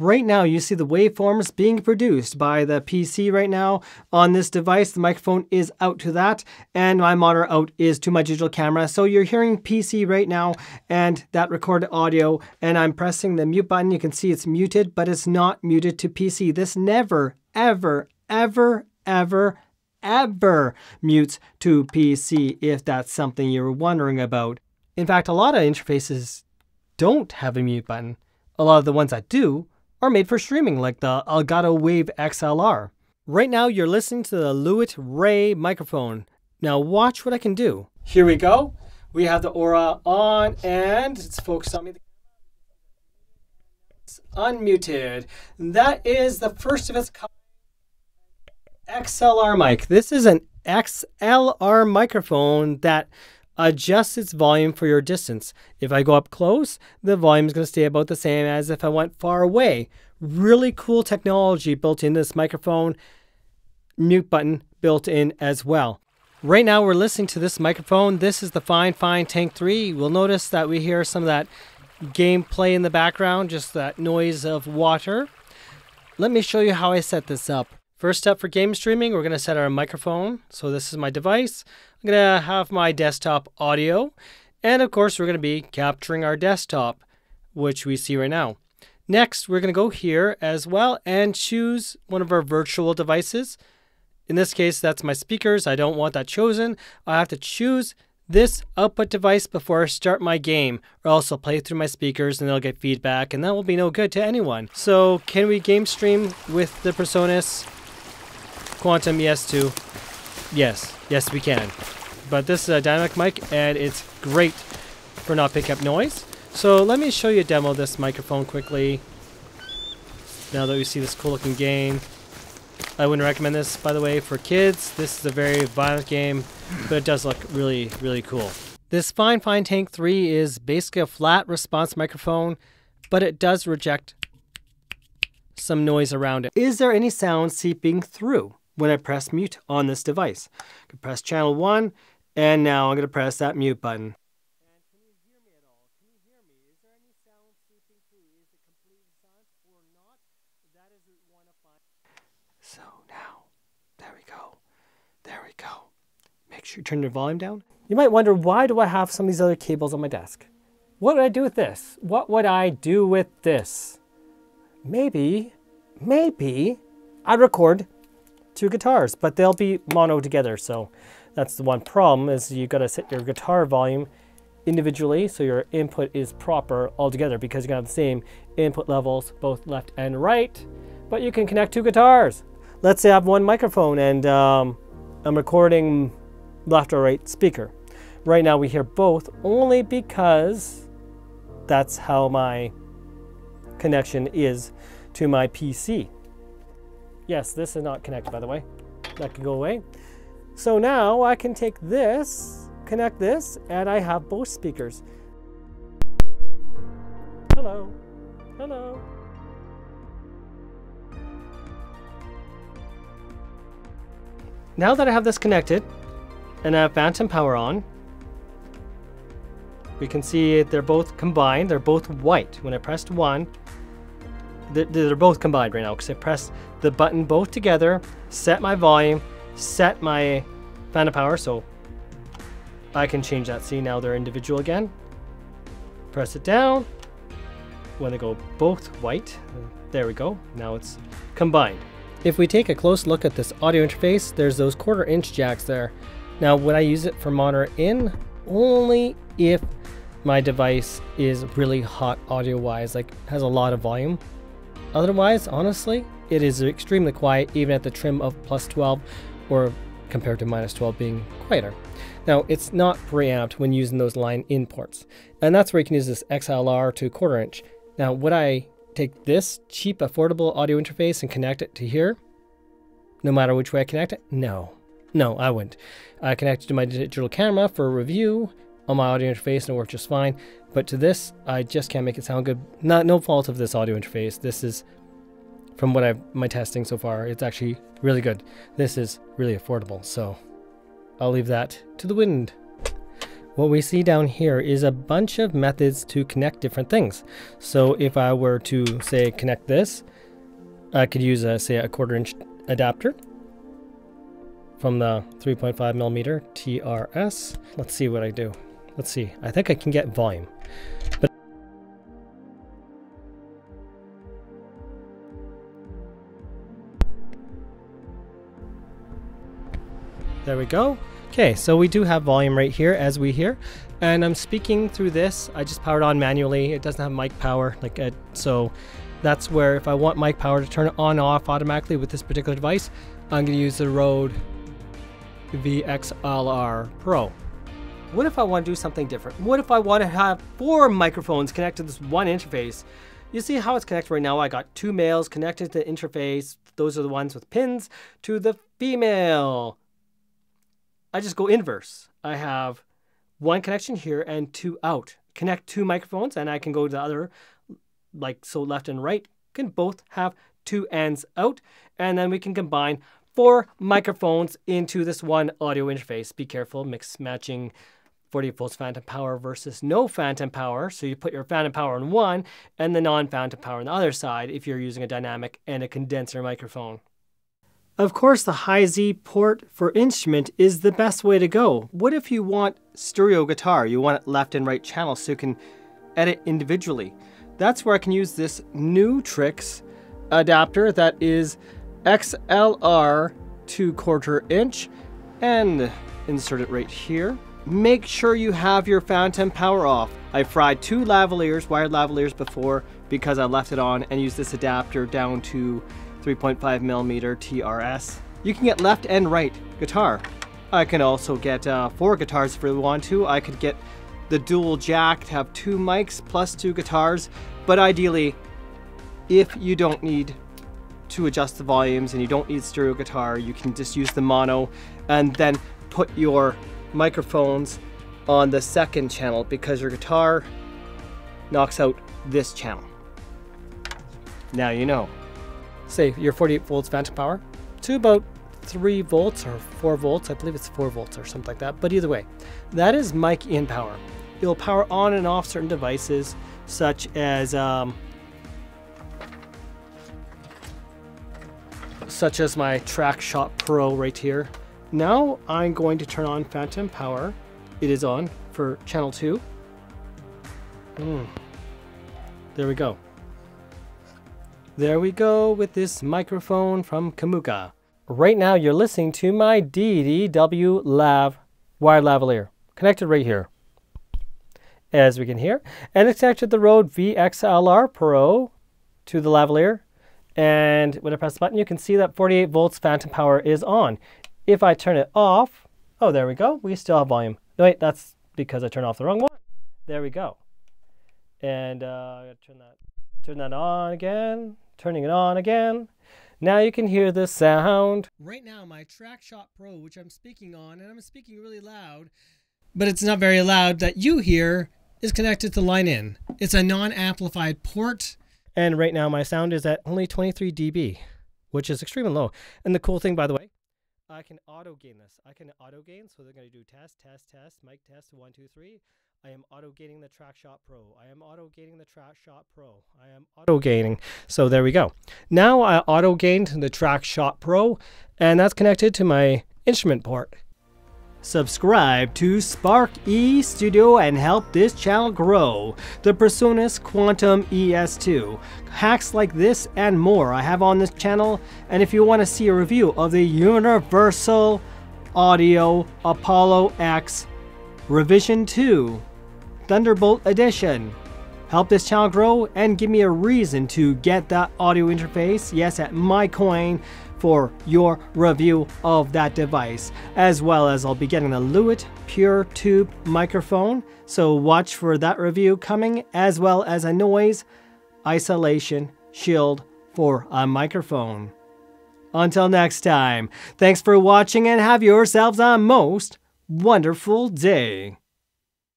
Right now you see the waveforms being produced by the PC right now on this device. The microphone is out to that and my monitor out is to my digital camera. So you're hearing PC right now and that recorded audio, and I'm pressing the mute button. You can see it's muted, but it's not muted to PC. This never, ever, ever, ever, ever mutes to PC if that's something you were wondering about. In fact, a lot of interfaces don't have a mute button. A lot of the ones that do are made for streaming, like the Elgato Wave XLR. Right now you're listening to the Lewitt Ray microphone. Now watch what I can do. Here we go. We have the Aura on and it's focused on me. It's unmuted. That is the first of its kind XLR mic. This is an XLR microphone that adjusts its volume for your distance. If I go up close, the volume is going to stay about the same as if I went far away. Really cool technology built in this microphone. Mute button built in as well. Right now we're listening to this microphone. This is the Fifine Tank 3. We'll notice that we hear some of that gameplay in the background, just that noise of water. Let me show you how I set this up. First up for game streaming, we're going to set our microphone. So this is my device. I'm going to have my desktop audio. And of course, we're going to be capturing our desktop, which we see right now. Next, we're going to go here as well and choose one of our virtual devices. In this case, that's my speakers. I don't want that chosen. I have to choose this output device before I start my game, or else I'll play through my speakers and they'll get feedback and that will be no good to anyone. So can we game stream with the Presonus Quantum ES2? Yes, we can. But this is a dynamic mic and it's great for not picking up noise. So let me show you a demo of this microphone quickly. Now that we see this cool looking game. I wouldn't recommend this, by the way, for kids. This is a very violent game, but it does look really, really cool. This Fifine Tank 3 is basically a flat response microphone, but it does reject some noise around it. Is there any sound seeping through when I press mute on this device? I can press channel 1 and now I'm going to press that mute button. And can you hear me at all? Can you hear me? Is there any sound seeping through? Is it completely silent or not? That is one of my... So now, there we go. There we go. Make sure you turn your volume down. You might wonder, why do I have some of these other cables on my desk? What would I do with this? What would I do with this? Maybe I record two guitars, but they'll be mono together. So that's the one problem, is you got to set your guitar volume individually so your input is proper altogether, because you're gonna have the same input levels both left and right, but you can connect two guitars. Let's say I have one microphone and I'm recording left or right speaker. Right now we hear both only because that's how my connection is to my PC. Yes, this is not connected, by the way. That can go away. So now I can take this, connect this, and I have both speakers. Hello, hello. Now that I have this connected and I have phantom power on, we can see they're both combined. They're both white. When I pressed one, they're both combined right now because I pressed the button both together, set my volume, set my phantom power, so I can change that. See, now they're individual again. Press it down. When they go both white, there we go. Now it's combined. If we take a close look at this audio interface, there's those 1/4" jacks there. Now, would I use it for monitor in? Only if my device is really hot audio wise, like has a lot of volume. Otherwise, honestly, it is extremely quiet, even at the trim of +12 or compared to -12 being quieter. Now, it's not preamped when using those line in ports, and that's where you can use this XLR to 1/4". Now, would I take this cheap, affordable audio interface and connect it to here? No matter which way I connect it? No, I wouldn't. I connected to my digital camera for a review on my audio interface and it worked just fine, but to this I just can't make it sound good. No fault of this audio interface. This is, from what my testing so far, it's actually really good. This is really affordable, so I'll leave that to the wind. what we see down here is a bunch of methods to connect different things. So if I were to say connect this, I could use a, say, a 1/4 inch adapter from the 3.5mm TRS. Let's see what I do. Let's see, I think I can get volume. But there we go. Okay, so we do have volume right here, as we hear, and I'm speaking through this. I just powered on manually. It doesn't have mic power, so that's where if I want mic power to turn it on and off automatically with this particular device, I'm gonna use the Rode VXLR Pro. What if I want to do something different? What if I want to have 4 microphones connected to this one interface? You see how it's connected right now. I got 2 males connected to the interface. Those are the ones with pins to the female. I just go inverse. I have 1 connection here and 2 out. Connect 2 microphones and I can go to the other, like so left and right, can both have 2 ends out. And then we can combine 4 microphones into this one audio interface. Be careful, mix matching 48 volts phantom power versus no phantom power. So you put your phantom power on one and the non-phantom power on the other side if you're using a dynamic and a condenser microphone. Of course, the high Z port for instrument is the best way to go. What if you want stereo guitar? You want it left and right channel so you can edit individually. That's where I can use this new Trix adapter that is XLR to 1/4 inch and insert it right here. Make sure you have your phantom power off. I fried 2 lavaliers, wired lavaliers before because I left it on and used this adapter down to 3.5mm TRS. You can get left and right guitar. I can also get 4 guitars if we want to. I could get the dual jack to have 2 mics plus 2 guitars, but ideally, if you don't need to adjust the volumes and you don't need stereo guitar, you can just use the mono and then put your microphones on the second channel because your guitar knocks out this channel. Now you know. Say your 48 volts phantom power to about 3 volts or 4 volts. I believe it's 4 volts or something like that, but either way, that is mic in power. It'll power on and off certain devices such as my TrackShot Pro right here. Now I'm going to turn on phantom power. It is on for channel 2. There we go. There we go with this microphone from Kamuka. Right now you're listening to my DDW wired lavalier connected right here, as we can hear. And it's connected the Rode VXLR Pro to the lavalier. And when I press the button, you can see that 48 volts phantom power is on. If I turn it off, oh, there we go. We still have volume. No, wait, that's because I turned off the wrong one. There we go. And I gotta turn that on again. Turning it on again. Now you can hear the sound. Right now, my TrackShot Pro, which I'm speaking on, and I'm speaking really loud, but it's not very loud that you hear, is connected to line in. It's a non-amplified port. And right now my sound is at only 23 dB, which is extremely low. And the cool thing, by the way, I can auto gain this. I can auto gain, so they're going to do test, test, test, mic test, 1, 2, 3. I am auto gaining the TrackShot Pro. I am auto gaining the TrackShot Pro. I am auto gaining. So there we go. Now I auto gained the TrackShot Pro, and that's connected to my instrument port. Subscribe to Spark E Studio and help this channel grow. The Presonus Quantum ES2. Hacks like this and more I have on this channel. And if you want to see a review of the Universal Audio Apollo X Revision 2 Thunderbolt Edition, help this channel grow and give me a reason to get that audio interface, yes, at my coin, for your review of that device, as well as I'll be getting the Lewitt Pure Tube microphone, so watch for that review coming, as well as a noise isolation shield for a microphone. Until next time, thanks for watching and have yourselves a most wonderful day.